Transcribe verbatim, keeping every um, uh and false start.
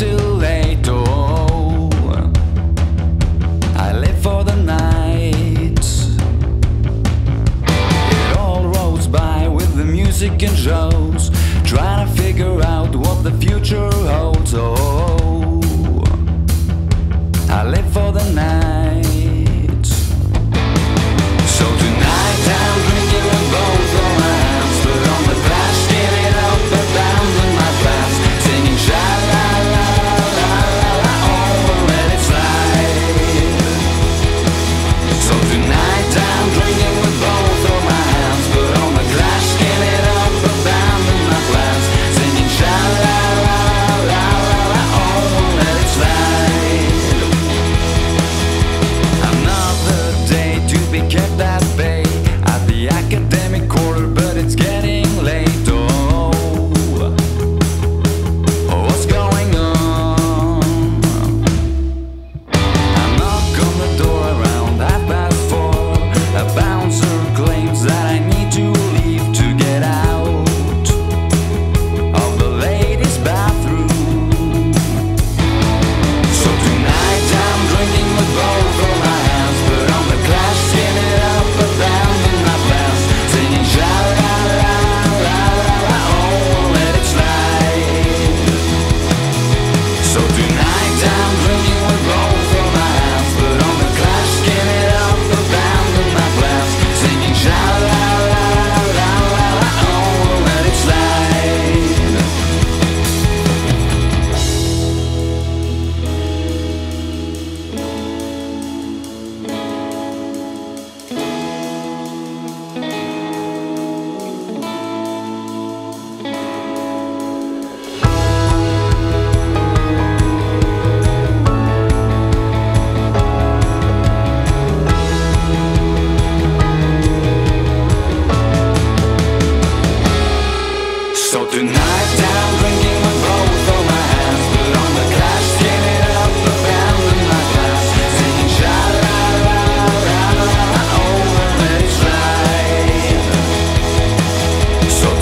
delayed. Oh, I live for the night. It all rolls by with the music and shows, trying to figure out what the future holds. Oh, I live for the night. So tonight I'm drinking with both of my hands, but on the flash, stealing out the bounds with my friends, singing sha la la la la la over when it's light. So tonight I'm drinking with both of my hands, but on the flash, stealing out the bounds with my friends, singing sha la la la la la over when it's light. Kept that bay at the academic quarter, but it's getting late. Oh, what's going on? I knock on the door around half past four. A bouncer claims that I need to leave to get out of the ladies' bathroom. So tonight I'm drinking with both of my hands, but on the glass, so